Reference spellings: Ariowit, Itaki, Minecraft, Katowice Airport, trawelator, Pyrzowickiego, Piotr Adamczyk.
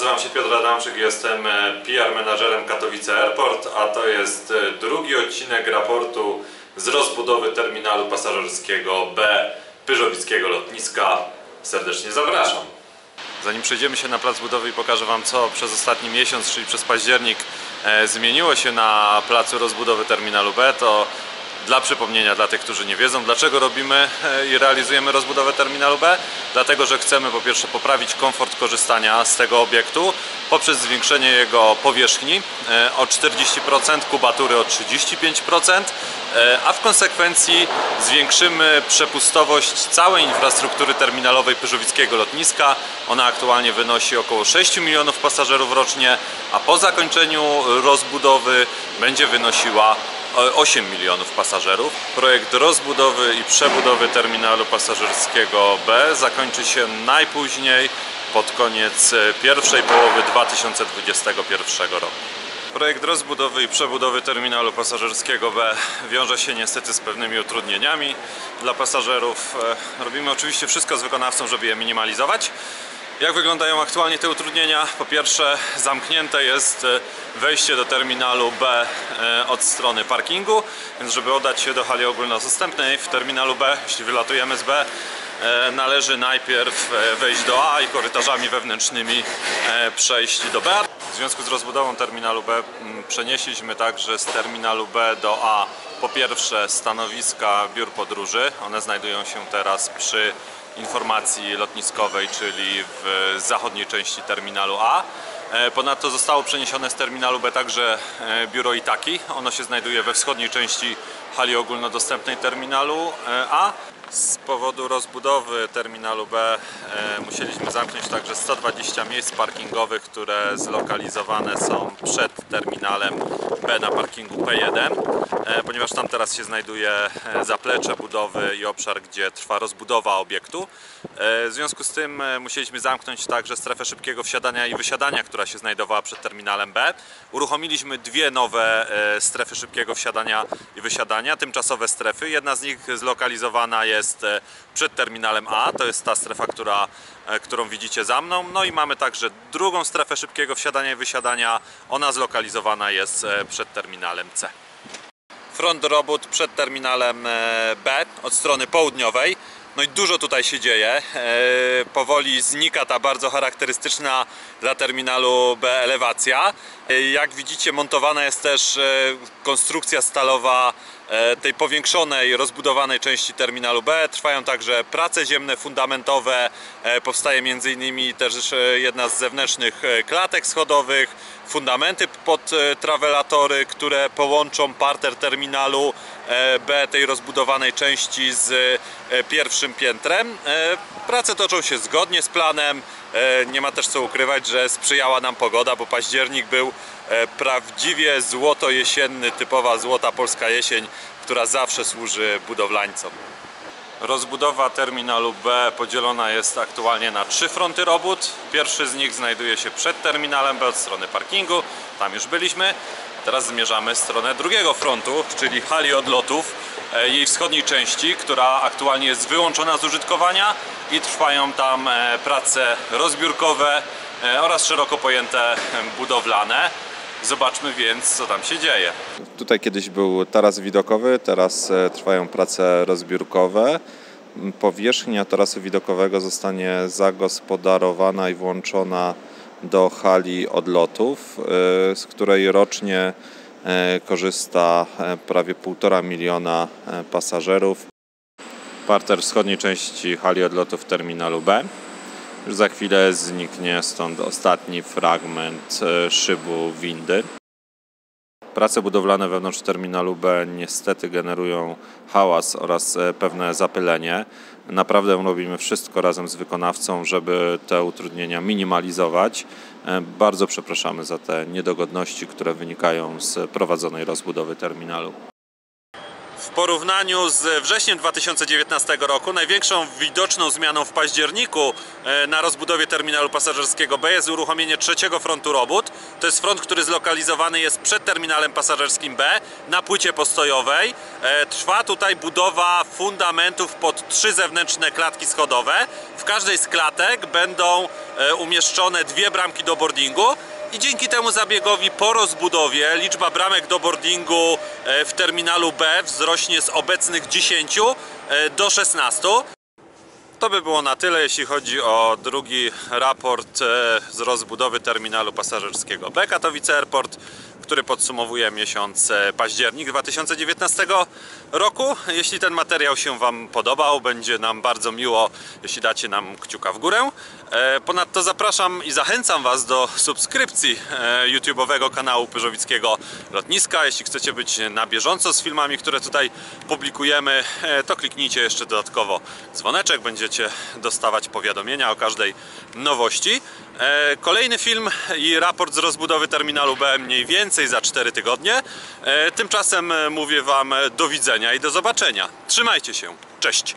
nazywam się Piotr Adamczyk, jestem PR menadżerem Katowice Airport, a to jest drugi odcinek raportu z rozbudowy terminalu pasażerskiego B Pyrzowickiego lotniska. Serdecznie zapraszam. Zanim przejdziemy się na plac budowy i pokażę Wam, co przez ostatni miesiąc, czyli przez październik, zmieniło się na placu rozbudowy terminalu B, to dla przypomnienia, dla tych, którzy nie wiedzą, dlaczego robimy i realizujemy rozbudowę terminalu B? Dlatego, że chcemy po pierwsze poprawić komfort korzystania z tego obiektu poprzez zwiększenie jego powierzchni o 40%, kubatury o 35%, a w konsekwencji zwiększymy przepustowość całej infrastruktury terminalowej Pyrzowickiego lotniska. Ona aktualnie wynosi około 6 milionów pasażerów rocznie, a po zakończeniu rozbudowy będzie wynosiła 8 milionów pasażerów. Projekt rozbudowy i przebudowy terminalu pasażerskiego B zakończy się najpóźniej pod koniec pierwszej połowy 2021 roku. Projekt rozbudowy i przebudowy terminalu pasażerskiego B wiąże się niestety z pewnymi utrudnieniami dla pasażerów. Robimy oczywiście wszystko z wykonawcą, żeby je minimalizować. Jak wyglądają aktualnie te utrudnienia? Po pierwsze, zamknięte jest wejście do terminalu B od strony parkingu, więc żeby oddać się do hali ogólnodostępnej w terminalu B, jeśli wylatujemy z B, należy najpierw wejść do A i korytarzami wewnętrznymi przejść do B. W związku z rozbudową terminalu B przenieśliśmy także z terminalu B do A po pierwsze stanowiska biur podróży. One znajdują się teraz przy informacji lotniskowej, czyli w zachodniej części terminalu A. Ponadto zostało przeniesione z terminalu B także biuro Itaki. Ono się znajduje we wschodniej części hali ogólnodostępnej terminalu A. Z powodu rozbudowy terminalu B musieliśmy zamknąć także 120 miejsc parkingowych, które zlokalizowane są przed terminalem B na parkingu P1, ponieważ tam teraz się znajduje zaplecze budowy i obszar, gdzie trwa rozbudowa obiektu. W związku z tym musieliśmy zamknąć także strefę szybkiego wsiadania i wysiadania, która się znajdowała przed terminalem B. Uruchomiliśmy dwie nowe strefy szybkiego wsiadania i wysiadania, tymczasowe strefy. Jedna z nich zlokalizowana jest przed terminalem A, to jest ta strefa, którą widzicie za mną. No i mamy także drugą strefę szybkiego wsiadania i wysiadania. Ona zlokalizowana jest przed terminalem C. Front robót przed terminalem B od strony południowej. No i dużo tutaj się dzieje. Powoli znika ta bardzo charakterystyczna dla terminalu B elewacja. Jak widzicie, montowana jest też konstrukcja stalowa tej powiększonej, rozbudowanej części terminalu B. Trwają także prace ziemne, fundamentowe. Powstaje m.in. też jedna z zewnętrznych klatek schodowych, fundamenty pod trawelatory, które połączą parter terminalu B, tej rozbudowanej części, z pierwszym piętrem. Prace toczą się zgodnie z planem. Nie ma też co ukrywać, że sprzyjała nam pogoda, bo październik był prawdziwie złotojesienny, typowa złota polska jesień, która zawsze służy budowlańcom. Rozbudowa terminalu B podzielona jest aktualnie na trzy fronty robót. Pierwszy z nich znajduje się przed terminalem B od strony parkingu, tam już byliśmy. Teraz zmierzamy w stronę drugiego frontu, czyli hali odlotów, jej wschodniej części, która aktualnie jest wyłączona z użytkowania i trwają tam prace rozbiórkowe oraz szeroko pojęte budowlane. Zobaczmy więc, co tam się dzieje. Tutaj kiedyś był taras widokowy, teraz trwają prace rozbiórkowe. Powierzchnia tarasu widokowego zostanie zagospodarowana i włączona do hali odlotów, z której rocznie korzysta prawie 1,5 miliona pasażerów. Parter wschodniej części hali odlotów terminalu B. Już za chwilę zniknie stąd ostatni fragment szybu windy. Prace budowlane wewnątrz terminalu B niestety generują hałas oraz pewne zapylenie. Naprawdę robimy wszystko razem z wykonawcą, żeby te utrudnienia minimalizować. Bardzo przepraszamy za te niedogodności, które wynikają z prowadzonej rozbudowy terminalu. W porównaniu z wrześniem 2019 roku największą widoczną zmianą w październiku na rozbudowie terminalu pasażerskiego B jest uruchomienie trzeciego frontu robót. To jest front, który zlokalizowany jest przed terminalem pasażerskim B na płycie postojowej. Trwa tutaj budowa fundamentów pod trzy zewnętrzne klatki schodowe. W każdej z klatek będą umieszczone dwie bramki do boardingu. I dzięki temu zabiegowi po rozbudowie liczba bramek do boardingu w terminalu B wzrośnie z obecnych 10 do 16. To by było na tyle, jeśli chodzi o drugi raport z rozbudowy terminalu pasażerskiego B Katowice Airport, który podsumowuje miesiąc październik 2019 roku. Jeśli ten materiał się Wam podobał, będzie nam bardzo miło, jeśli dacie nam kciuka w górę. Ponadto zapraszam i zachęcam Was do subskrypcji YouTube'owego kanału Pyrzowickiego Lotniska. Jeśli chcecie być na bieżąco z filmami, które tutaj publikujemy, to kliknijcie jeszcze dodatkowo dzwoneczek. Będziecie dostawać powiadomienia o każdej nowości. Kolejny film i raport z rozbudowy terminalu B mniej więcej za 4 tygodnie. Tymczasem mówię Wam do widzenia i do zobaczenia. Trzymajcie się. Cześć!